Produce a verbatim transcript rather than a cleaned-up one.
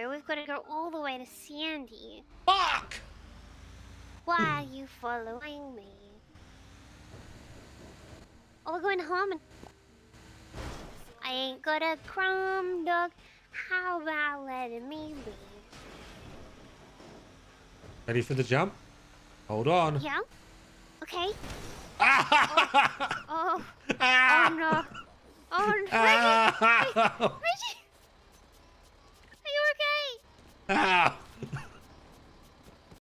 No, we've got to go all the way to Sandy. Fuck! Why are you following me? Oh, we're going home and... I ain't got a crumb, dog. How about letting me be? Ready for the jump? Hold on. Yeah. Okay. Ah! Oh. Oh. Ah! Oh no. Oh no.